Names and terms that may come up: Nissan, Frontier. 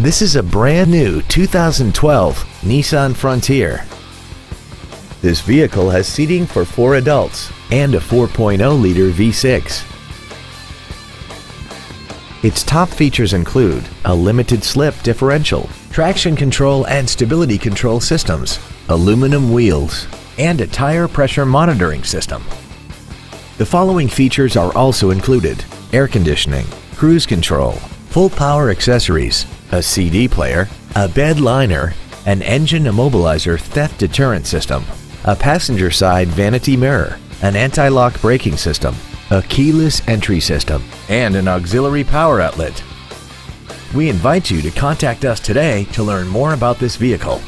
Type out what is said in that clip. This is a brand new 2012 Nissan Frontier. This vehicle has seating for 4 adults and a 4.0-liter V6. Its top features include a limited slip differential, traction control and stability control systems, aluminum wheels, and a tire pressure monitoring system. The following features are also included: air conditioning, cruise control, full power accessories, a CD player, a bed liner, an engine immobilizer theft deterrent system, a passenger side vanity mirror, an anti-lock braking system, a keyless entry system, and an auxiliary power outlet. We invite you to contact us today to learn more about this vehicle.